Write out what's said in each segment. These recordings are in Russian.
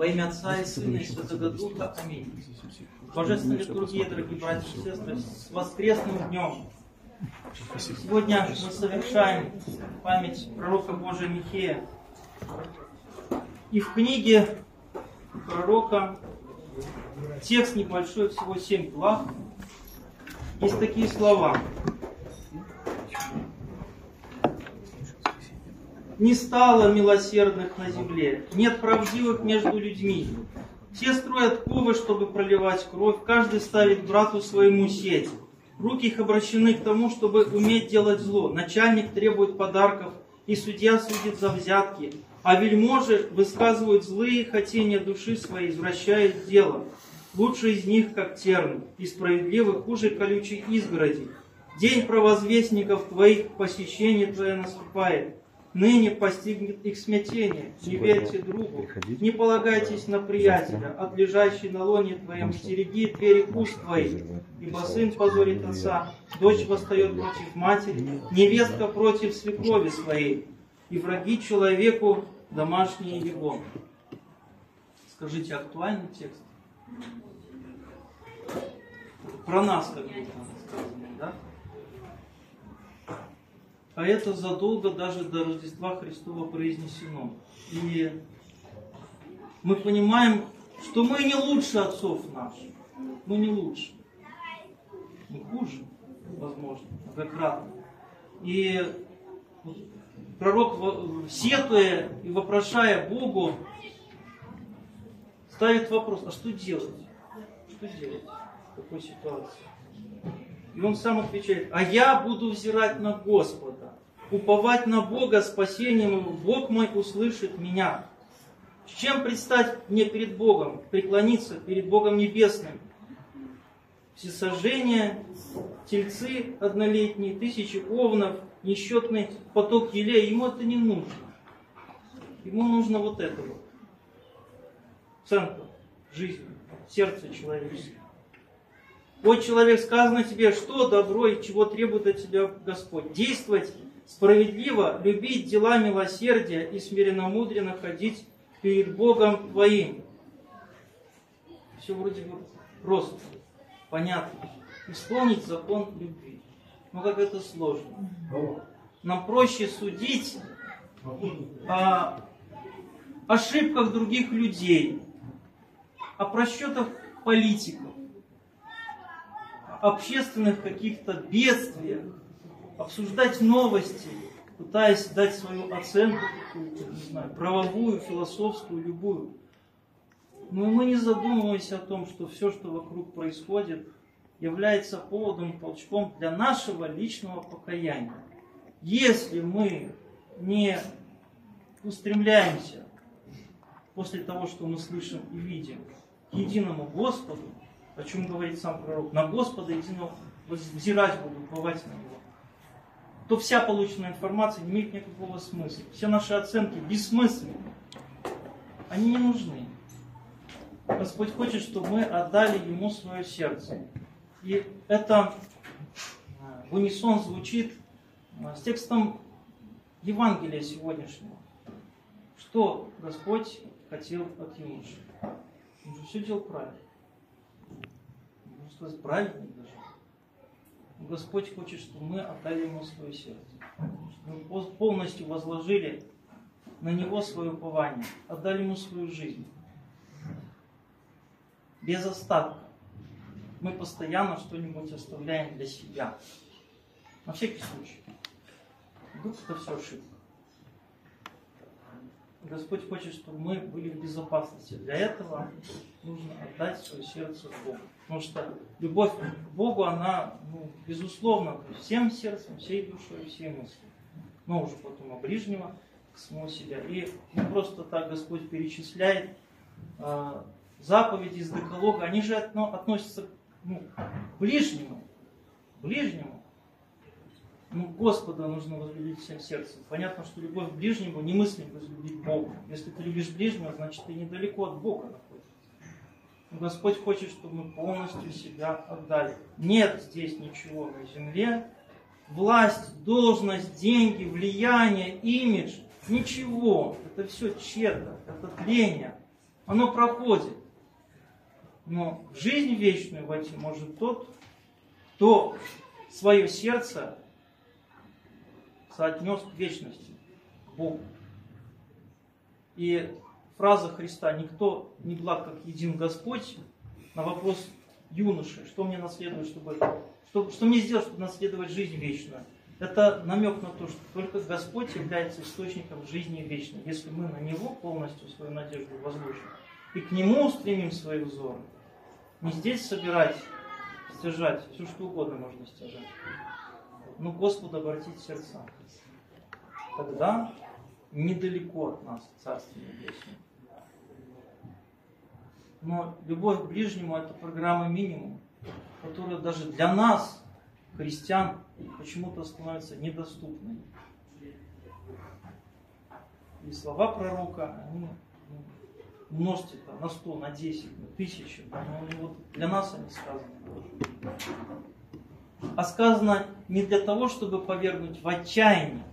Во имя Отца и Сына и Святого Духа. Аминь. Божественная литургия, дорогие братья и сестры, с воскресным днем! Сегодня мы совершаем память пророка Божия Михея. И в книге пророка текст небольшой, всего 7 глав. Есть такие слова. Не стало милосердных на земле, нет правдивых между людьми. Все строят ковы, чтобы проливать кровь, каждый ставит брату своему сеть. Руки их обращены к тому, чтобы уметь делать зло. Начальник требует подарков, и судья судит за взятки. А вельможи высказывают злые хотения души своей, извращая их дело. Лучше из них, как терны, и справедливы хуже колючей изгороди. День провозвестников твоих, посещение твое наступает. Ныне постигнет их смятение. Не верьте другу, не полагайтесь на приятеля, от лежащей на лоне твоем стереги двери уст твоих. Ибо сын позорит отца, дочь восстает против матери, невестка против свекрови своей, и враги человеку домашние его. Скажите, актуальный текст? Про нас как будто сказано, да? А это задолго даже до Рождества Христова произнесено. И мы понимаем, что мы не лучше отцов наших. Мы не лучше. Мы хуже, возможно, многократно. И пророк, сетуя и вопрошая Богу, ставит вопрос, а что делать? Что делать в такой ситуации? И он сам отвечает: а я буду взирать на Господа, уповать на Бога, спасением его, Бог мой услышит меня. С чем предстать мне перед Богом, преклониться перед Богом Небесным? Всесожжение, тельцы однолетние, тысячи овнов, несчетный поток елей, ему это не нужно. Ему нужно вот это вот. Центр жизни, сердце человеческое. Вот, человек, сказано тебе, что добро и чего требует от тебя Господь. Действовать справедливо, любить дела милосердия и смиренно-мудренно ходить перед Богом твоим. Все вроде бы просто, понятно. Исполнить закон любви. Но как это сложно. Нам проще судить о ошибках других людей, о просчетах политиков, общественных каких-то бедствиях, обсуждать новости, пытаясь дать свою оценку, не знаю, правовую, философскую, любую. Но мы не задумываемся о том, что все, что вокруг происходит, является поводом, толчком для нашего личного покаяния. Если мы не устремляемся после того, что мы слышим и видим, к единому Господу, о чем говорит сам пророк, на Господа единого взирать буду, уповать на него, то вся полученная информация не имеет никакого смысла. Все наши оценки бессмысленны. Они не нужны. Господь хочет, чтобы мы отдали Ему свое сердце. И это в унисон звучит с текстом Евангелия сегодняшнего. Что Господь хотел от юноши? Он же все делал правильно. Правильно даже. Господь хочет, чтобы мы отдали Ему свое сердце. Чтобы мы полностью возложили на Него свое упование. Отдали Ему свою жизнь. Без остатка. Мы постоянно что-нибудь оставляем для себя. На всякий случай. Вдруг это все ошибка. Господь хочет, чтобы мы были в безопасности. Для этого нужно отдать свое сердце Богу. Потому что любовь к Богу, она, безусловно, всем сердцем, всей душой, всей мыслью. Но уже потом о ближнего, к самому себя. И не просто так Господь перечисляет заповеди из Декалога. Они же относятся к ближнему. Господа нужно возлюбить всем сердцем. Понятно, что любовь к ближнему немыслимо возлюбить Бога. Если ты любишь ближнего, значит ты недалеко от Бога находишься. Господь хочет, чтобы мы полностью себя отдали. Нет здесь ничего на земле. Власть, должность, деньги, влияние, имидж. Ничего. Это все тщетно. Это тление. оно проходит. Но в жизнь вечную войти может тот, кто свое сердце соотнес к вечности, к Богу. И фраза Христа «Никто не благ, как един Господь» на вопрос юноши, что мне наследовать, что мне сделать, чтобы наследовать жизнь вечную? Это намек на то, что только Господь является источником жизни вечной, если мы на Него полностью свою надежду возложим. И к Нему устремим свои взоры. Не здесь собирать, стяжать, все что угодно можно стяжать. Но Господу обратить сердца. Тогда недалеко от нас Царствие Небесное. Но любовь к ближнему – это программа минимум, которая даже для нас, христиан, почему-то становится недоступной. И слова пророка, они множатся на 100, на 10, на 1000, но вот для нас они сказаны. А сказано не для того, чтобы повергнуть в отчаяние,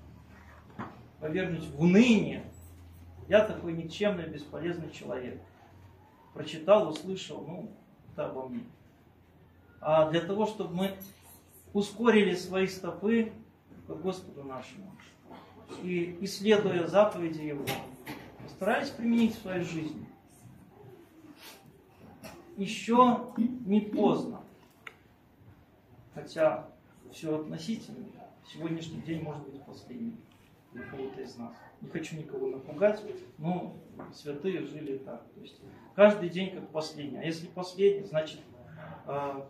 повергнуть в уныние. Я такой никчемный, бесполезный человек. Прочитал, услышал, это обо мне. А для того, чтобы мы ускорили свои стопы к Господу нашему. И, исследуя заповеди Его, постарались применить в своей жизни. Еще не поздно. Хотя все относительно. Сегодняшний день может быть последним для кого-то из нас. Не хочу никого напугать, но святые жили так. То есть каждый день как последний. А если последний, значит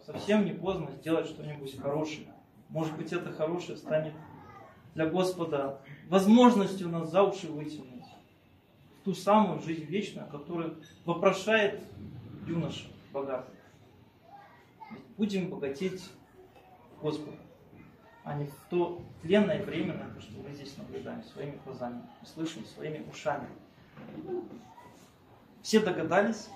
совсем не поздно сделать что-нибудь хорошее. Может быть, это хорошее станет для Господа возможностью нас за уши вытянуть. Ту самую жизнь вечную, которую вопрошает юноша богатый. Будем богатеть Господа, а не в то тленное и временное, то, что мы здесь наблюдаем своими глазами, слышим своими ушами. Все догадались?